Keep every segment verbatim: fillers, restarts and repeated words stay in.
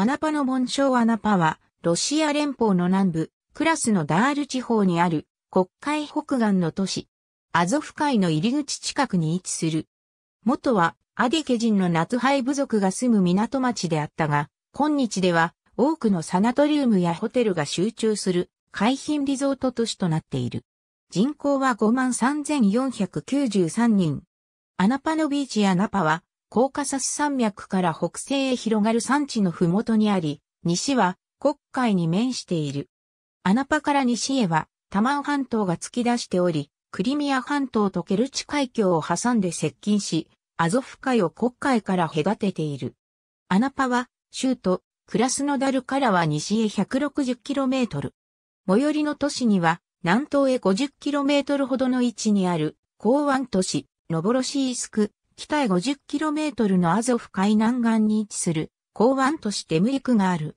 アナパの紋章アナパは、ロシア連邦の南部、クラスノダール地方にある、黒海北岸の都市。アゾフ海の入り口近くに位置する。元は、アディケ人のナツハイ部族が住む港町であったが、今日では、多くのサナトリウムやホテルが集中する、海浜リゾート都市となっている。人口は ごまんさんぜんよんひゃくきゅうじゅうさん 人。アナパのビーチアナパは、コーカサス山脈から北西へ広がる山地のふもとにあり、西は黒海に面している。アナパから西へはタマン半島が突き出しており、クリミア半島とケルチ海峡を挟んで接近し、アゾフ海を黒海から隔てている。アナパは州都クラスノダルからは西へ ひゃくろくじゅっキロメートル。最寄りの都市には南東へ ごじゅっキロメートル ほどの位置にある港湾都市ノボロシースク。北へ ごじゅっキロメートル のアゾフ海南岸に位置する港湾都市テムリクがある。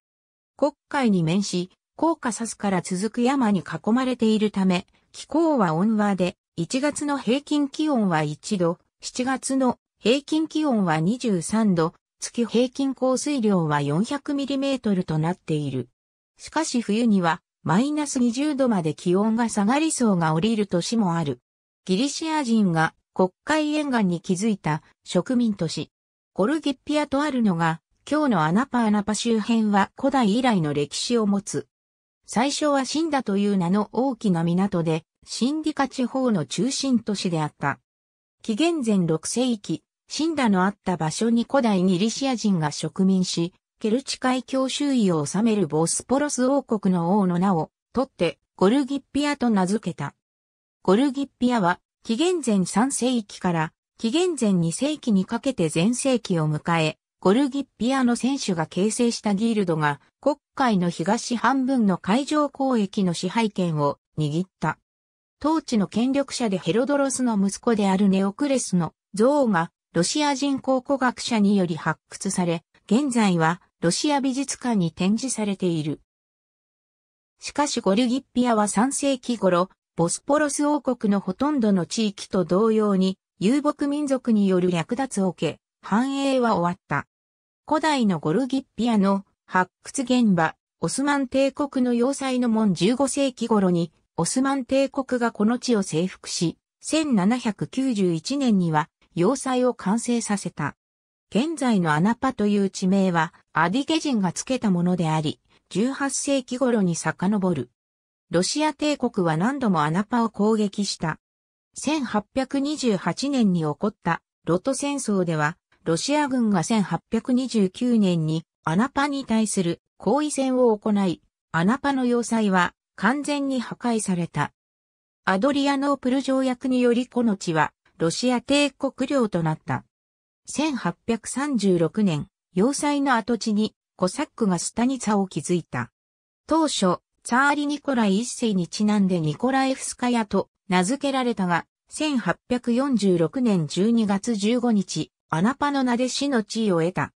黒海に面し、コーカサスから続く山に囲まれているため、気候は温和で、いちがつの平均気温はいちど、しちがつの平均気温はにじゅうさんど、月平均降水量は よんひゃくミリメートル となっている。しかし冬には、マイナスにじゅうどまで気温が下がりそうが降りる年もある。ギリシア人が、黒海沿岸に築いた植民都市。コルギッピアとあるのが、今日のアナパアナパ周辺は古代以来の歴史を持つ。最初はシンダという名の大きな港で、シンディカ地方の中心都市であった。紀元前ろくせいき、シンダのあった場所に古代ギリシア人が植民し、ケルチ海峡周囲を治めるボスポロス王国の王の名を取って、コルギッピアと名付けた。コルギッピアは、紀元前さんせいきから紀元前にせいきにかけて全盛期を迎え、コルギッピアの選手が形成したギルドが黒海の東半分の海上交易の支配権を握った。当地の権力者でヘロドロスの息子であるネオクレスの像がロシア人考古学者により発掘され、現在はロシア美術館に展示されている。しかしコルギッピアはさんせいき頃、ボスポロス王国のほとんどの地域と同様に遊牧民族による略奪を受け、繁栄は終わった。古代のコルギッピアの発掘現場、オスマン帝国の要塞の門じゅうごせいき頃に、オスマン帝国がこの地を征服し、せんななひゃくきゅうじゅういちねんには要塞を完成させた。現在のアナパという地名はアディケ人がつけたものであり、じゅうはっせいき頃に遡る。ロシア帝国は何度もアナパを攻撃した。せんはっぴゃくにじゅうはちねんに起こったロト戦争では、ロシア軍がせんはっぴゃくにじゅうきゅうねんにアナパに対する包囲戦を行い、アナパの要塞は完全に破壊された。アドリアノープル条約によりこの地はロシア帝国領となった。せんはっぴゃくさんじゅうろくねん、要塞の跡地にコサックがスタニツァを築いた。当初、ツァーリ・ニコライいっせいにちなんでニコラエフスカヤと名付けられたが、せんはっぴゃくよんじゅうろくねんじゅうにがつじゅうごにち、アナパの名で市の地位を得た。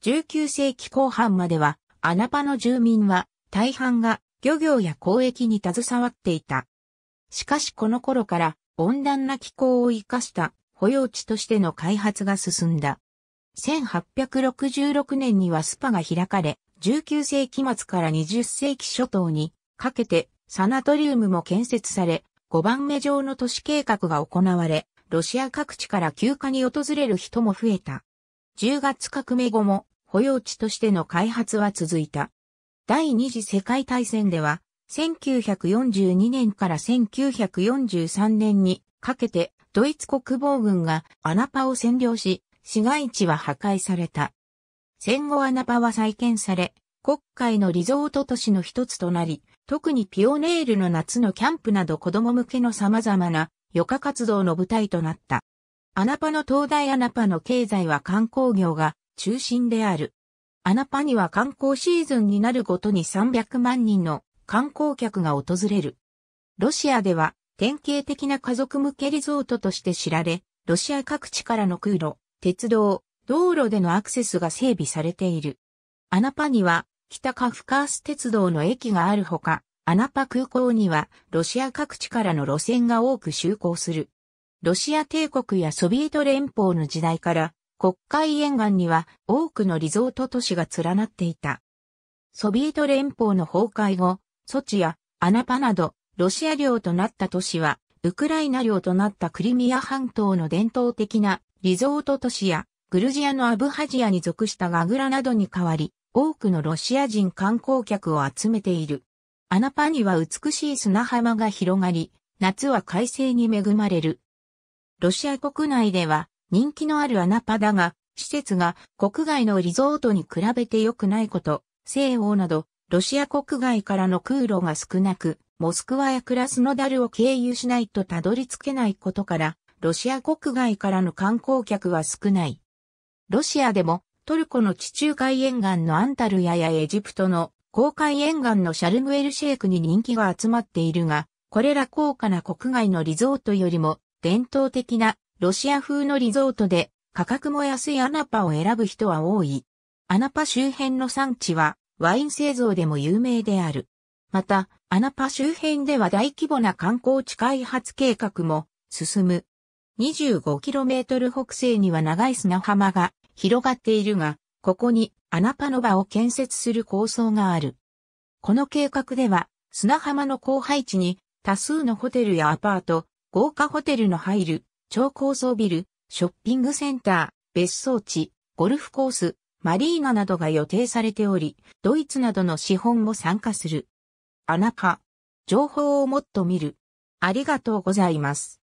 じゅうきゅうせいきこう半までは、アナパの住民は大半が漁業や交易に携わっていた。しかしこの頃から温暖な気候を生かした保養地としての開発が進んだ。せんはっぴゃくろくじゅうろくねんにはスパが開かれ、じゅうきゅうせいきまつからにじゅっせいきしょ頭にかけてサナトリウムも建設され、ごばんめ上の都市計画が行われ、ロシア各地から休暇に訪れる人も増えた。じゅうがつかくめ後も保養地としての開発は続いた。第二次世界大戦では、せんきゅうひゃくよんじゅうにねんからせんきゅうひゃくよんじゅうさんねんにかけてドイツ国防軍がアナパを占領し、市街地は破壊された。戦後アナパは再建され、黒海のリゾート都市の一つとなり、特にピオネールの夏のキャンプなど子供向けの様々な余暇活動の舞台となった。アナパの灯台アナパの経済は観光業が中心である。アナパには観光シーズンになるごとにさんびゃくまんにんの観光客が訪れる。ロシアでは典型的な家族向けリゾートとして知られ、ロシア各地からの空路、鉄道、道路でのアクセスが整備されている。アナパには北カフカース鉄道の駅があるほか、アナパ空港にはロシア各地からの路線が多く就航する。ロシア帝国やソビエト連邦の時代から黒海沿岸には多くのリゾート都市が連なっていた。ソビエト連邦の崩壊後、ソチやアナパなど、ロシア領となった都市は、ウクライナ領となったクリミア半島の伝統的なリゾート都市や、グルジアのアブハジアに属したガグラなどに変わり、多くのロシア人観光客を集めている。アナパには美しい砂浜が広がり、夏は快晴に恵まれる。ロシア国内では人気のあるアナパだが、施設が国外のリゾートに比べて良くないこと、西欧などロシア国外からの空路が少なく、モスクワやクラスノダルを経由しないとたどり着けないことから、ロシア国外からの観光客は少ない。ロシアでもトルコの地中海沿岸のアンタルヤやエジプトの紅海沿岸のシャルムエルシェイクに人気が集まっているが、これら高価な国外のリゾートよりも伝統的なロシア風のリゾートで価格も安いアナパを選ぶ人は多い。アナパ周辺の産地はワイン製造でも有名である。また、アナパ周辺では大規模な観光地開発計画も進む。にじゅうごキロメートル 北西には長い砂浜が広がっているが、ここにアナパノバを建設する構想がある。この計画では砂浜の荒廃地に多数のホテルやアパート、豪華ホテルの入る超高層ビル、ショッピングセンター、別荘地、ゴルフコース、マリーナなどが予定されており、ドイツなどの資本も参加する。アナパ、情報をもっと見る。ありがとうございます。